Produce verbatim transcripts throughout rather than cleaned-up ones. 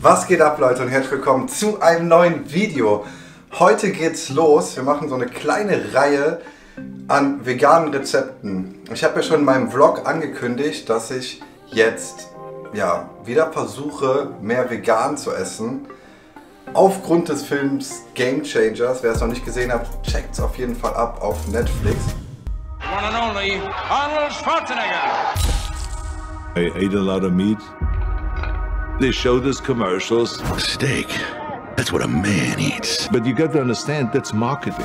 Was geht ab, Leute, und herzlich willkommen zu einem neuen Video. Heute geht's los. Wir machen so eine kleine Reihe an veganen Rezepten. Ich habe ja schon in meinem Vlog angekündigt, dass ich jetzt ja wieder versuche, mehr vegan zu essen. Aufgrund des Films Game Changers. Wer es noch nicht gesehen hat, checkt's auf jeden Fall ab auf Netflix. One and only Arnold Schwarzenegger. I ate a lot of meat. They showed us commercials. Steak, that's what a man eats. But you got to understand, that's marketing.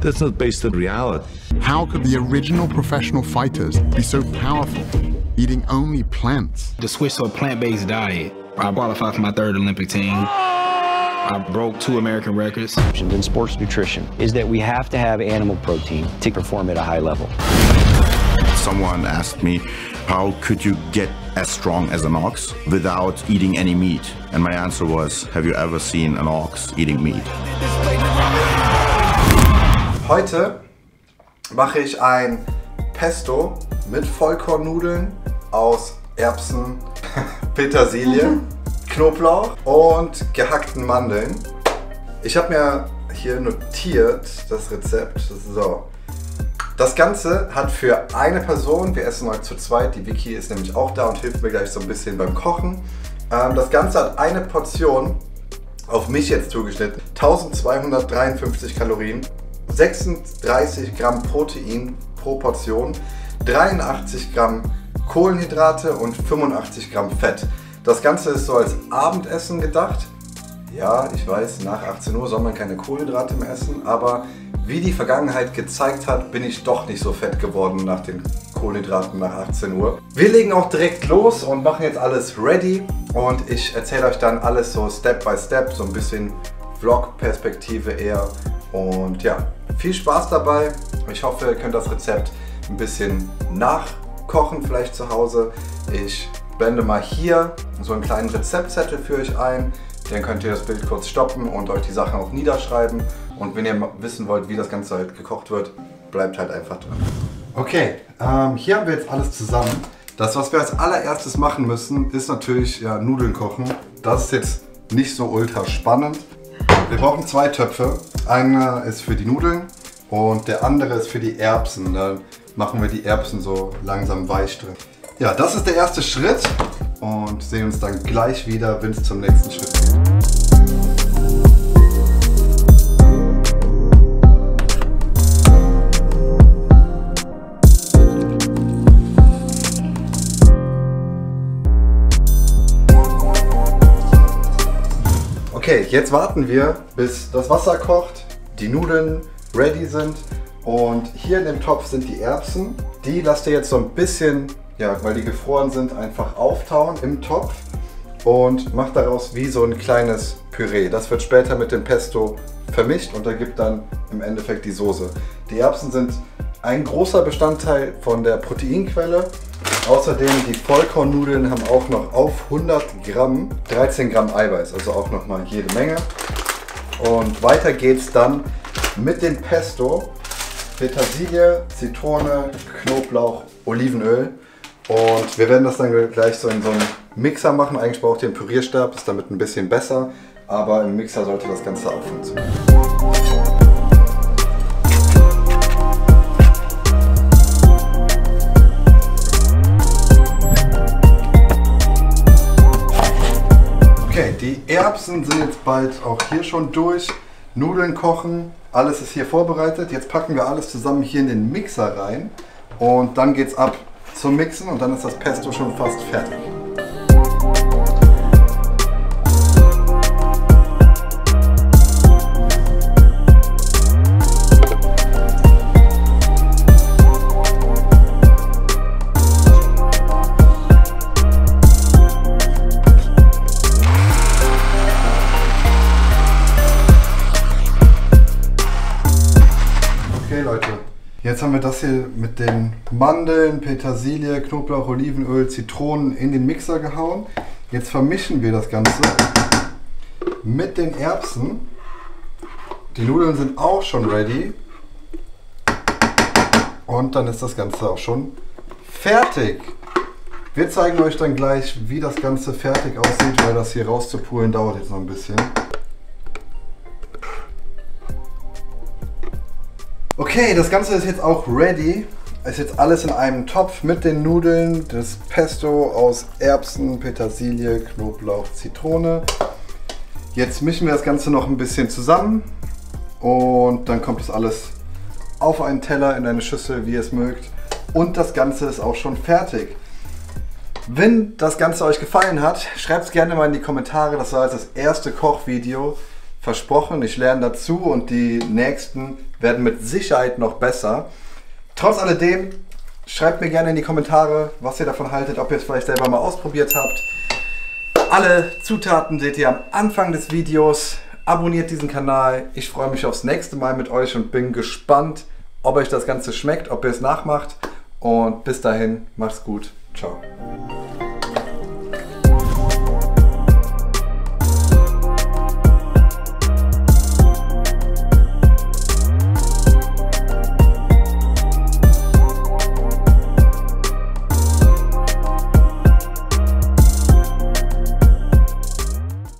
That's not based on reality. How could the original professional fighters be so powerful, eating only plants? The switch to a plant-based diet. I qualified for my third Olympic team. I broke two American records. In sports nutrition is that we have to have animal protein to perform at a high level. Someone asked me, how could you get as strong as an ox without eating any meat? And my answer was, have you ever seen an ox eating meat? Heute mache ich ein Pesto mit Vollkornnudeln aus Erbsen, Petersilie, mhm. Knoblauch und gehackten Mandeln. Ich habe mir hier notiert das Rezept. So. Das Ganze hat für eine Person, wir essen heute zu zweit, die Vicky ist nämlich auch da und hilft mir gleich so ein bisschen beim Kochen. Ähm, das Ganze hat eine Portion, auf mich jetzt zugeschnitten, eintausendzweihundertdreiundfünfzig Kalorien, sechsunddreißig Gramm Protein pro Portion, dreiundachtzig Gramm Kohlenhydrate und fünfundachtzig Gramm Fett. Das Ganze ist so als Abendessen gedacht. Ja, ich weiß, nach achtzehn Uhr soll man keine Kohlenhydrate mehr essen, aber wie die Vergangenheit gezeigt hat, bin ich doch nicht so fett geworden nach den Kohlenhydraten nach achtzehn Uhr. Wir legen auch direkt los und machen jetzt alles ready und ich erzähle euch dann alles so Step by Step, so ein bisschen Vlog-Perspektive eher. Und ja, viel Spaß dabei. Ich hoffe, ihr könnt das Rezept ein bisschen nachkochen, vielleicht zu Hause. Ich blende mal hier so einen kleinen Rezeptzettel für euch ein. Dann könnt ihr das Bild kurz stoppen und euch die Sachen auch niederschreiben. Und wenn ihr wissen wollt, wie das Ganze halt gekocht wird, bleibt halt einfach dran. Okay, ähm, hier haben wir jetzt alles zusammen. Das, was wir als allererstes machen müssen, ist natürlich ja, Nudeln kochen. Das ist jetzt nicht so ultra spannend. Wir brauchen zwei Töpfe. Einer ist für die Nudeln und der andere ist für die Erbsen. Dann machen wir die Erbsen so langsam weich drin. Ja, das ist der erste Schritt und sehen uns dann gleich wieder, wenn es zum nächsten Schritt geht. Okay, jetzt warten wir, bis das Wasser kocht, die Nudeln ready sind und hier in dem Topf sind die Erbsen. Die lasst ihr jetzt so ein bisschen, ja, weil die gefroren sind, einfach auftauen im Topf und macht daraus wie so ein kleines Püree. Das wird später mit dem Pesto vermischt und ergibt dann im Endeffekt die Soße. Die Erbsen sind ein großer Bestandteil von der Proteinquelle. Außerdem die Vollkornnudeln haben auch noch auf hundert Gramm dreizehn Gramm Eiweiß, also auch nochmal jede Menge. Und weiter geht's dann mit dem Pesto, Petersilie, Zitrone, Knoblauch, Olivenöl. Und wir werden das dann gleich so in so einen Mixer machen. Eigentlich braucht ihr einen Pürierstab, ist damit ein bisschen besser, aber im Mixer sollte das Ganze auch funktionieren. Die Erbsen sind jetzt bald auch hier schon durch, Nudeln kochen, alles ist hier vorbereitet. Jetzt packen wir alles zusammen hier in den Mixer rein und dann geht's ab zum Mixen und dann ist das Pesto schon fast fertig. Jetzt haben wir das hier mit den Mandeln, Petersilie, Knoblauch, Olivenöl, Zitronen in den Mixer gehauen. Jetzt vermischen wir das Ganze mit den Erbsen. Die Nudeln sind auch schon ready. Und dann ist das Ganze auch schon fertig. Wir zeigen euch dann gleich, wie das Ganze fertig aussieht, weil das hier rauszupulen dauert jetzt noch ein bisschen. Okay, das Ganze ist jetzt auch ready. Ist jetzt alles in einem Topf mit den Nudeln, das Pesto aus Erbsen, Petersilie, Knoblauch, Zitrone. Jetzt mischen wir das Ganze noch ein bisschen zusammen und dann kommt das alles auf einen Teller, in eine Schüssel, wie ihr es mögt. Und das Ganze ist auch schon fertig. Wenn das Ganze euch gefallen hat, schreibt es gerne mal in die Kommentare. Das war jetzt das erste Kochvideo. Versprochen, ich lerne dazu und die nächsten werden mit Sicherheit noch besser. Trotz alledem, schreibt mir gerne in die Kommentare, was ihr davon haltet, ob ihr es vielleicht selber mal ausprobiert habt. Alle Zutaten seht ihr am Anfang des Videos. Abonniert diesen Kanal. Ich freue mich aufs nächste Mal mit euch und bin gespannt, ob euch das Ganze schmeckt, ob ihr es nachmacht. Und bis dahin, macht's gut. Ciao.